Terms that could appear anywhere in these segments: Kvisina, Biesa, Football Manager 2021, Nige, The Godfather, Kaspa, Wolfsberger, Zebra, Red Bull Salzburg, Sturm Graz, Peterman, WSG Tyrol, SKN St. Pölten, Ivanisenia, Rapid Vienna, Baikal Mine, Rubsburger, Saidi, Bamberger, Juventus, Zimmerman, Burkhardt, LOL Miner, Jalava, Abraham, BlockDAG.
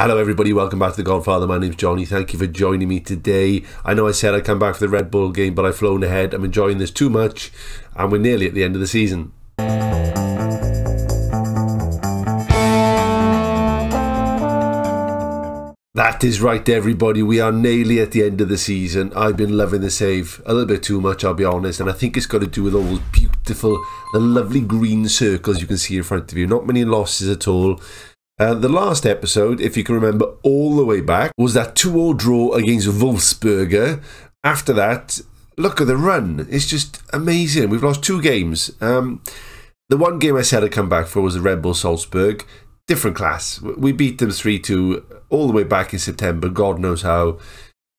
Hello everybody, welcome back to The Godfather. My name's Johnny, thank you for joining me today. I know I said I'd come back for the Red Bull game, but I've flown ahead. I'm enjoying this too much, and we're nearly at the end of the season. That is right everybody, we are nearly at the end of the season. I've been loving the save a little bit too much, I'll be honest, and I think it's got to do with all those beautiful, the lovely green circles you can see in front of you. Not many losses at all. The last episode, if you can remember all the way back, was that 2-2 draw against Wolfsberger. After that, look at the run. It's just amazing. We've lost 2 games. The one game I said I'd come back for was the Red Bull Salzburg. Different class. We beat them 3-2 all the way back in September. God knows how.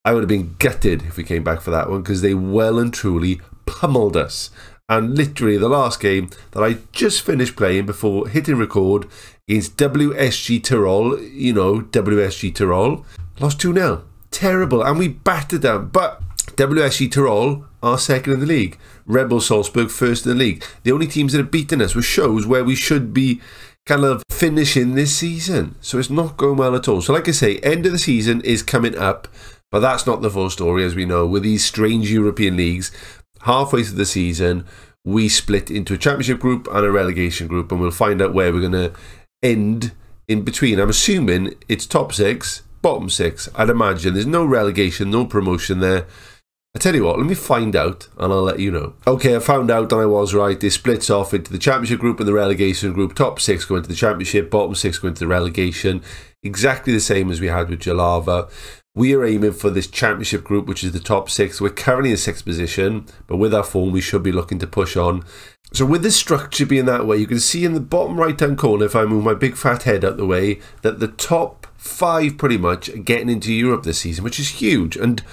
I would have been gutted if we came back for that one because they well and truly pummeled us. And literally the last game that I just finished playing before hitting record is WSG Tyrol, you know, WSG Tyrol, lost 2-0. Terrible, and we battered them. But WSG Tyrol are second in the league. Red Bull Salzburg first in the league. The only teams that have beaten us, which shows where we should be kind of finishing this season. So it's not going well at all. So like I say, end of the season is coming up, but that's not the full story as we know with these strange European leagues. Halfway through the season, we split into a championship group and a relegation group, and we'll find out where we're going to end in between. I'm assuming it's top 6, bottom 6, I'd imagine. There's no relegation, no promotion there. I tell you what, let me find out, and I'll let you know. Okay, I found out, and I was right. It splits off into the championship group and the relegation group. Top 6 go into the championship, bottom 6 go into the relegation. Exactly the same as we had with Jalava. We are aiming for this championship group, which is the top 6. We're currently in 6th position, but with our form, we should be looking to push on. So with the structure being that way, you can see in the bottom right-hand corner, if I move my big fat head out the way, that the top 5 pretty much are getting into Europe this season, which is huge. And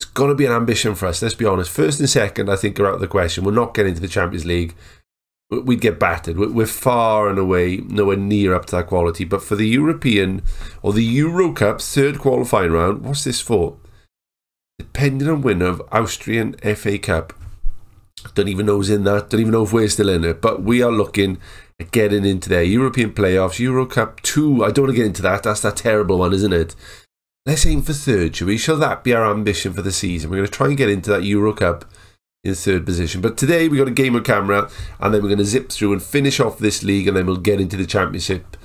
it's got to be an ambition for us, let's be honest. First and second, I think, are out of the question. We're not getting into the Champions League. We'd get battered. We're far and away, nowhere near up to that quality. But for the European, or the Euro Cup, 3rd qualifying round, what's this for? Depending on winner of Austrian FA Cup. Don't even know who's in that. Don't even know if we're still in it. But we are looking at getting into their European playoffs. Euro Cup 2. I don't want to get into that. That's that terrible one, isn't it? Let's aim for 3rd, shall we? Shall that be our ambition for the season? We're going to try and get into that Euro Cup in 3rd position. But today we got a game on camera, and then we're going to zip through and finish off this league, and then we'll get into the championship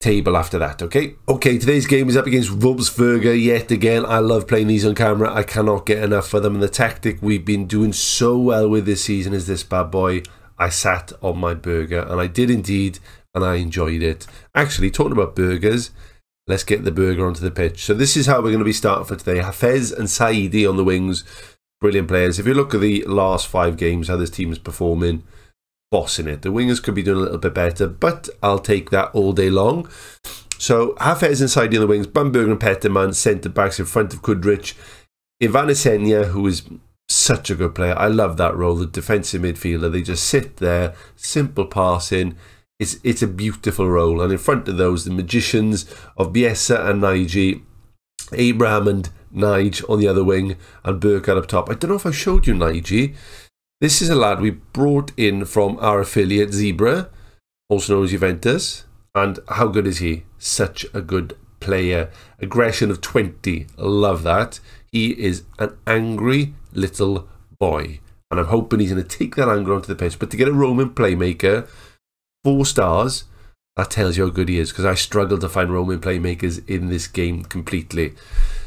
table after that. Okay, today's game is up against Rubsburger yet again. I love playing these on camera. I cannot get enough for them, and the tactic we've been doing so well with this season is this bad boy. I sat on my burger, and I did indeed, and I enjoyed it. Actually, talking about burgers, let's get the burger onto the pitch. So this is how we're going to be starting for today. Hafez and Saidi on the wings. Brilliant players. If you look at the last 5 games, how this team is performing, bossing it. The wingers could be doing a little bit better, but I'll take that all day long. So Hafez inside the other wings, Bamberger and Peterman, centre backs in front of Kudrich. Ivanisenia, who is such a good player. I love that role, the defensive midfielder. They just sit there, simple passing. It's a beautiful role. And in front of those, the magicians of Biesa and Nige, Abraham and Nige on the other wing, and Burkhardt up top. I don't know if I showed you Nige. This is a lad we brought in from our affiliate Zebra, also known as Juventus. And how good is he? Such a good player. Aggression of 20. Love that. He is an angry little boy. And I'm hoping he's going to take that anger onto the pitch. But to get a Roman playmaker, 4 stars, that tells you how good he is, because I struggled to find Roman playmakers in this game completely.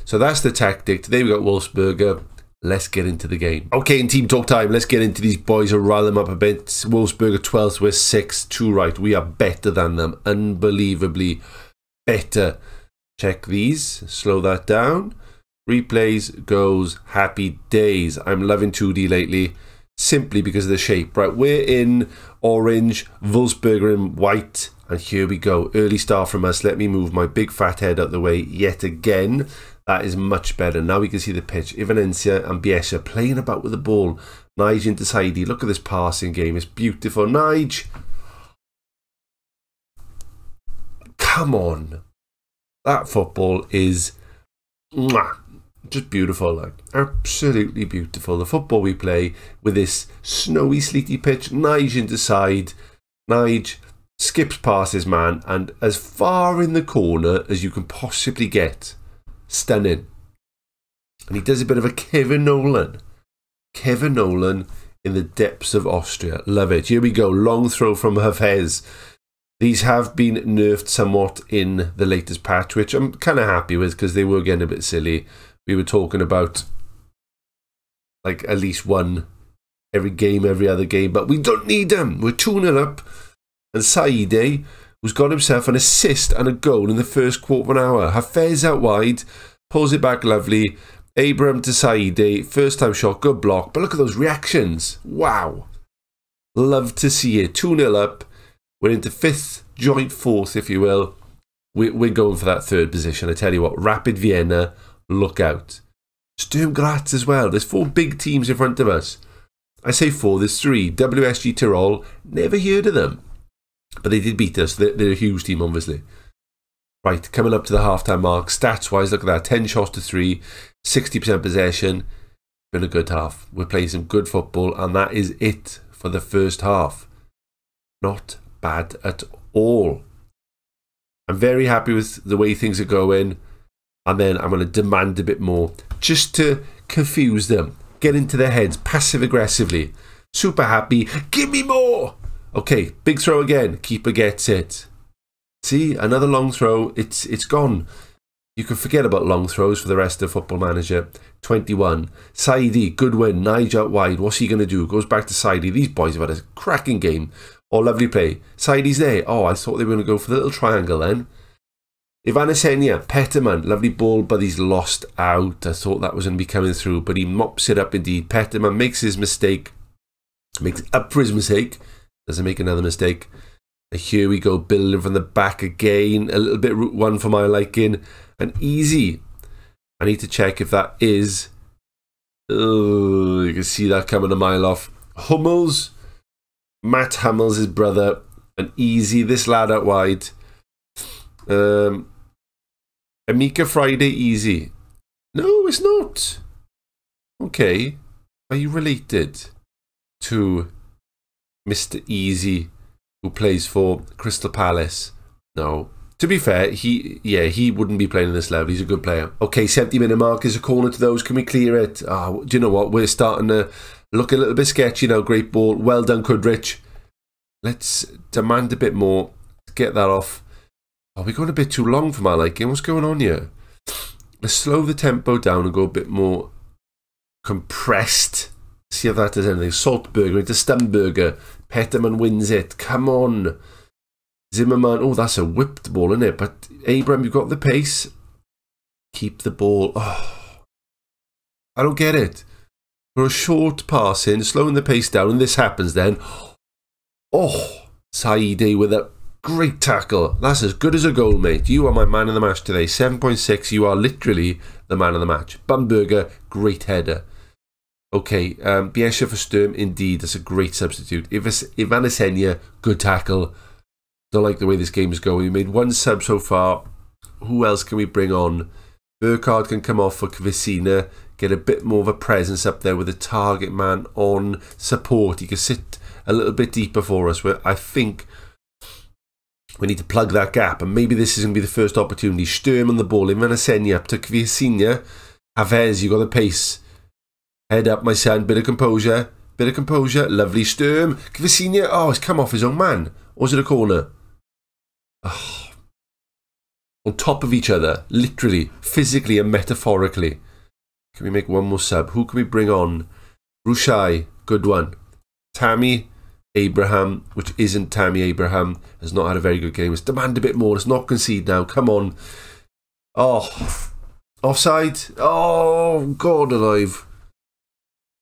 So that's the tactic. Today we got Wolfsberger. Let's get into the game. Okay, in team talk time, let's get into these boys and rile them up a bit. Wolfsberger 12th, we're 6th, 2 right. We are better than them. Unbelievably better. Check these. Slow that down. Replays goes happy days. I'm loving 2D lately, simply because of the shape. Right, we're in orange, Wolfsberger in white. And here we go. Early start from us. Let me move my big fat head out the way yet again. That is much better. Now we can see the pitch. Ivanencia and Biesha playing about with the ball. Nige into Saidi. Look at this passing game. It's beautiful. Nige. Come on. That football is just beautiful. Like, absolutely beautiful. The football we play with this snowy, sleety pitch. Nige into Saidi. Nige skips past his man, and as far in the corner as you can possibly get. Stunning. And he does a bit of a Kevin Nolan. Kevin Nolan in the depths of Austria. Love it. Here we go. Long throw from Hafez. These have been nerfed somewhat in the latest patch, which I'm kind of happy with because they were getting a bit silly. We were talking about like at least one every game, every other game, but we don't need them. We're 2-0 up. And Saidi, who's got himself an assist and a goal in the first quarter of an hour. Hafez out wide, pulls it back lovely. Abraham to Saidi, first time shot, good block. But look at those reactions. Wow. Love to see it. 2-0 up. We're into fifth, joint fourth, if you will. We're going for that third position. I tell you what, Rapid Vienna, look out. Sturm Graz as well. There's four big teams in front of us. I say four, there's three. WSG Tyrol, never heard of them. But they did beat us. They're a huge team, obviously. Right, coming up to the halftime mark. Stats-wise, look at that. 10 shots to 3, 60% possession. Been a good half. We're playing some good football, and that is it for the first half. Not bad at all. I'm very happy with the way things are going, and then I'm going to demand a bit more just to confuse them. Get into their heads, passive-aggressively. Super happy. Give me more! Okay, big throw again. Keeper gets it. See, another long throw. It's gone. You can forget about long throws for the rest of Football Manager 21. Saidi, good win. Nige out wide. What's he going to do? Goes back to Saidi. These boys have had a cracking game. Oh, lovely play. Saidi's there. Oh, I thought they were going to go for the little triangle then. Ivanisenia, Peterman. Lovely ball, but he's lost out. I thought that was going to be coming through, but he mops it up indeed. Peterman makes his mistake. Makes up for his mistake. Doesn't make another mistake. Here we go, building from the back again. A little bit route one for my liking. And easy. I need to check if that is... Oh, you can see that coming a mile off. Hummels. Matt Hummels, his brother. And easy. This lad out wide. Amika Friday, easy. No, it's not. Okay. Are you related to... Mr. Easy, who plays for Crystal Palace? No. To be fair, he wouldn't be playing in this level. He's a good player. Okay, 70-minute mark is a corner to those. Can we clear it? Oh, do you know what? We're starting to look a little bit sketchy now. Great ball. Well done, Kudrich. Let's demand a bit more. Get that off. Oh, we're going a bit too long for my liking. What's going on here? Let's slow the tempo down and go a bit more compressed. See if that does anything. Salzburger into Stumberger. Peterman wins it. Come on. Zimmerman. Oh, that's a whipped ball, isn't it? But Abraham, you've got the pace. Keep the ball. Oh, I don't get it. For a short pass in, slowing the pace down, and this happens then. Oh, Saidi with a great tackle. That's as good as a goal, mate. You are my man of the match today. 7.6. You are literally the man of the match. Bamberger, great header. Okay, Biesa for Sturm, indeed, that's a great substitute. Ivanisenia, good tackle. Don't like the way this game is going. We made one sub so far. Who else can we bring on? Burkhardt can come off for Kvisina. Get a bit more of a presence up there with the target man on support. He can sit a little bit deeper for us. Where I think we need to plug that gap. And maybe this is going to be the first opportunity. Sturm on the ball. Ivanisenia up to Kvisina. Hafez, you got the pace. Head up, my son. Bit of composure. Bit of composure. Lovely Sturm. Kvisina. Oh, it's come off his own man. Or was it a corner? Oh. On top of each other. Literally. Physically and metaphorically. Can we make one more sub? Who can we bring on? Rushai. Good one. Tammy Abraham, which isn't Tammy Abraham, has not had a very good game. Let's demand a bit more. Let's not concede now. Come on. Oh. Offside. Oh, God alive.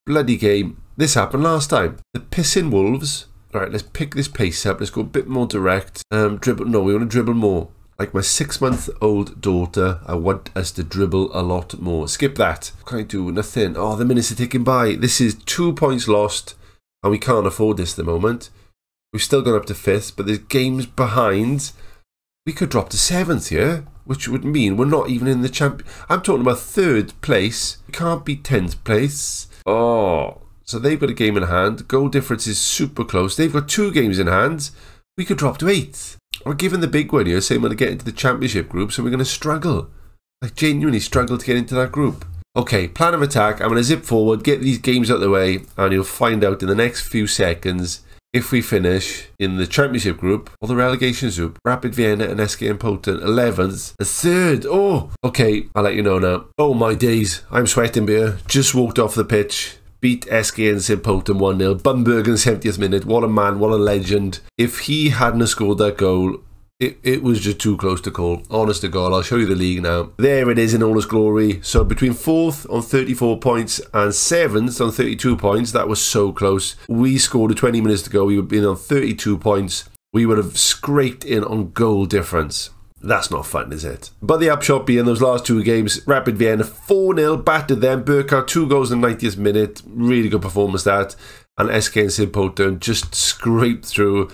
Bloody game. This happened last time. The pissing Wolves. All right, let's pick this pace up. Let's go a bit more direct. Dribble. No, we want to dribble more. Like my 6-month-old daughter, I want us to dribble a lot more. Skip that. Can't do nothing. Oh, the minutes are ticking by. This is 2 points lost, and we can't afford this at the moment. We've still gone up to fifth, but there's games behind. We could drop to seventh here, which would mean we're not even in the champion. I'm talking about third place. We can't be 10th place. Oh, so they've got a game in hand. Goal difference is super close. They've got 2 games in hand. we could drop to 8th. Or given the big one here, saying we're going to get into the championship group, so we're going to struggle. Like, genuinely struggle to get into that group. Okay, plan of attack. I'm going to zip forward, get these games out of the way, and you'll find out in the next few seconds if we finish in the championship group or the relegation group. Rapid Vienna and SKN Pölten, 11th and 3rd. Oh, okay, I'll let you know now. Oh my days, I'm sweating beer. Just walked off the pitch. Beat SKN St. Pölten 1-0. Bamberger in the 70th minute. What a man, what a legend. If he hadn't scored that goal, it was just too close to call. Honest to God, I'll show you the league now. There it is in all its glory. So between 4th on 34 points and 7th on 32 points, that was so close. We scored at 20 minutes to go. We would have been on 32 points. We would have scraped in on goal difference. That's not fun, is it? But the upshot being those last two games, Rapid Vienna 4-0, battered them. Burkhardt, 2 goals in the 90th minute. Really good performance that. And SKN St. Pölten just scraped through.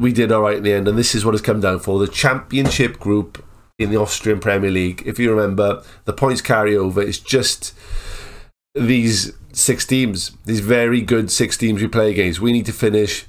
We did all right in the end, and this is what it's come down for. The championship group in the Austrian Premier League. If you remember, the points carry over. It's just these 6 teams. These very good 6 teams we play against. We need to finish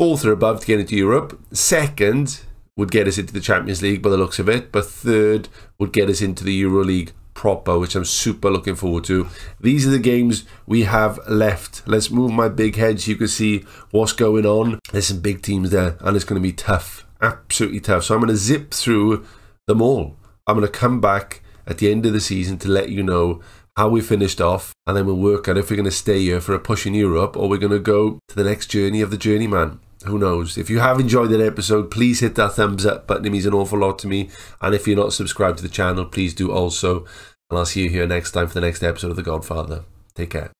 4th or above to get into Europe. 2nd... would get us into the Champions League by the looks of it, but 3rd would get us into the Euro League proper, which I'm super looking forward to. These are the games we have left. Let's move my big head so you can see what's going on. There's some big teams there, and it's going to be tough, absolutely tough. So I'm going to zip through them all. I'm going to come back at the end of the season to let you know how we finished off, and then we'll work out if we're going to stay here for a push in Europe or we're going to go to the next journey of the journeyman. Who knows? If you have enjoyed that episode, please hit that thumbs up button. It means an awful lot to me. And if you're not subscribed to the channel, please do also. And I'll see you here next time for the next episode of The Godfather. Take care.